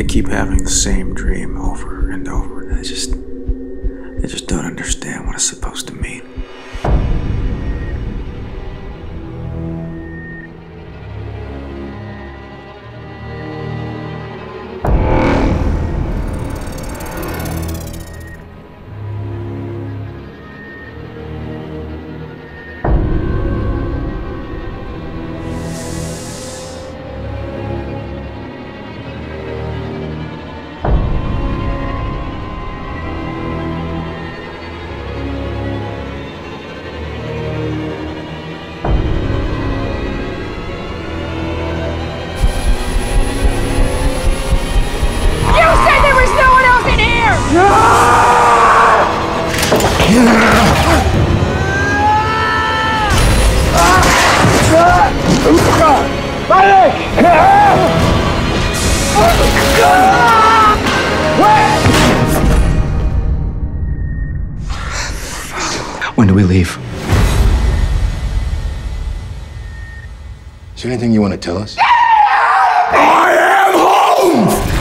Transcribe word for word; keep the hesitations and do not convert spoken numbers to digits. I keep having the same dream over and over, and I just, I just don't understand what it's supposed to mean. When do we leave? Is there anything you want to tell us? I am home!